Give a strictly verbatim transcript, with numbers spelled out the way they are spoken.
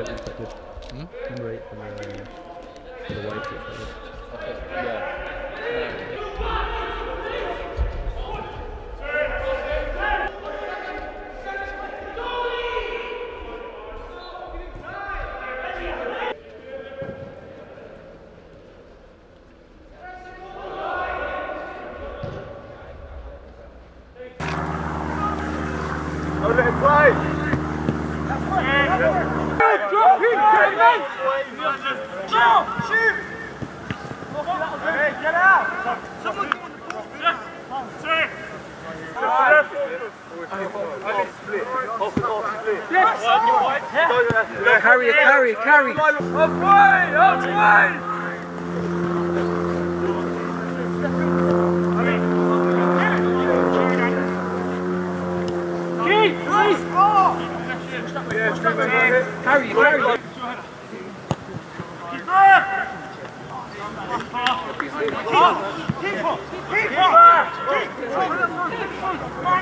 Hmm? Team right for the, for the white. Okay, yeah. Carry. Up way, up way. Keep, please. Yeah, carry, carry. Keep up, keep up, keep up.